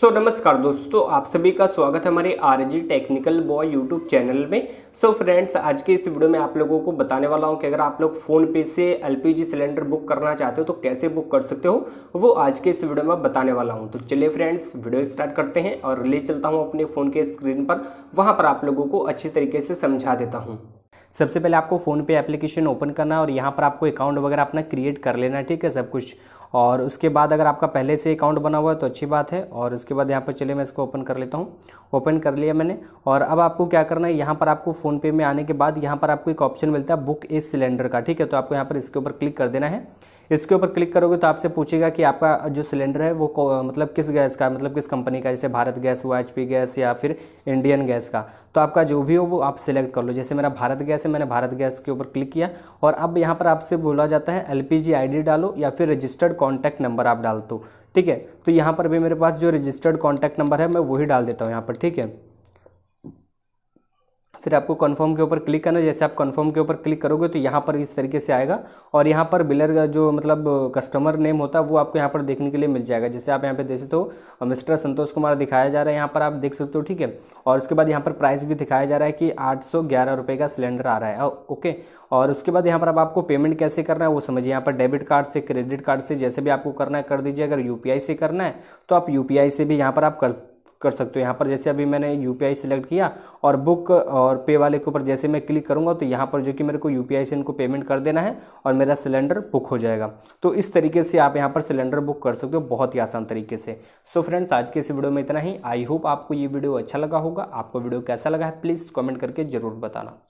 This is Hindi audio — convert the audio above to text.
सो नमस्कार दोस्तों, आप सभी का स्वागत है हमारे RG technical boy YouTube channel में। सो फ्रेंड्स, आज के इस वीडियो में आप लोगों को बताने वाला हूं कि अगर आप लोग फ़ोनपे से एलपीजी सिलेंडर बुक करना चाहते हो तो कैसे बुक कर सकते हो, वो आज के इस वीडियो में बताने वाला हूं। तो चलिए फ्रेंड्स, वीडियो स्टार्ट करते हैं और ले चलता हूँ अपने फ़ोन के स्क्रीन पर, वहाँ पर आप लोगों को अच्छी तरीके से समझा देता हूँ। सबसे पहले आपको फ़ोनपे एप्लीकेशन ओपन करना है और यहाँ पर आपको अकाउंट वगैरह अपना क्रिएट कर लेना है, ठीक है, सब कुछ। और उसके बाद अगर आपका पहले से अकाउंट बना हुआ है तो अच्छी बात है। और उसके बाद यहाँ पर चलिए मैं इसको ओपन कर लेता हूँ। ओपन कर लिया मैंने। और अब आपको क्या करना है, यहाँ पर आपको फ़ोनपे में आने के बाद यहाँ पर आपको एक ऑप्शन मिलता है बुक ए सिलेंडर का, ठीक है। तो आपको यहाँ पर इसके ऊपर क्लिक कर देना है। इसके ऊपर क्लिक करोगे तो आपसे पूछेगा कि आपका जो सिलेंडर है वो मतलब किस गैस का, मतलब किस कंपनी का, जैसे भारत गैस हुआ, एचपी गैस या फिर इंडियन गैस का। तो आपका जो भी हो वो आप सिलेक्ट कर लो। जैसे मेरा भारत गैस है, मैंने भारत गैस के ऊपर क्लिक किया। और अब यहाँ पर आपसे बोला जाता है एलपीजी आईडी डालो या फिर रजिस्टर्ड कॉन्टैक्ट नंबर आप डाल दो, ठीक है। तो यहाँ पर भी मेरे पास जो रजिस्टर्ड कॉन्टैक्ट नंबर है मैं वही डाल देता हूँ यहाँ पर, ठीक है। फिर आपको कन्फर्म के ऊपर क्लिक करना है। जैसे आप कन्फर्म के ऊपर क्लिक करोगे तो यहाँ पर इस तरीके से आएगा और यहाँ पर बिलर का जो मतलब कस्टमर नेम होता है वो आपको यहाँ पर देखने के लिए मिल जाएगा। जैसे आप यहाँ पे देख सकते हो मिस्टर संतोष कुमार दिखाया जा रहा है, यहाँ पर आप देख सकते हो, ठीक है। और उसके बाद यहाँ पर प्राइस भी दिखाया जा रहा है कि 811 रुपये का सिलेंडर आ रहा है, ओके। और उसके बाद यहाँ पर अब आपको पेमेंट कैसे करना है वो समझिए। यहाँ पर डेबिट कार्ड से, क्रेडिट कार्ड से, जैसे भी आपको करना है कर दीजिए। अगर यूपीआई से करना है तो आप यूपीआई से भी यहाँ पर आप कर सकते हो। यहाँ पर जैसे अभी मैंने यूपीआई सिलेक्ट किया और बुक और पे वाले के ऊपर जैसे मैं क्लिक करूँगा तो यहाँ पर जो कि मेरे को यूपीआई से इनको पेमेंट कर देना है और मेरा सिलेंडर बुक हो जाएगा। तो इस तरीके से आप यहाँ पर सिलेंडर बुक कर सकते हो, बहुत ही आसान तरीके से। सो फ्रेंड्स, आज के इस वीडियो में इतना ही। आई होप आपको ये वीडियो अच्छा लगा होगा। आपको वीडियो कैसा लगा है प्लीज़ कॉमेंट करके ज़रूर बताना।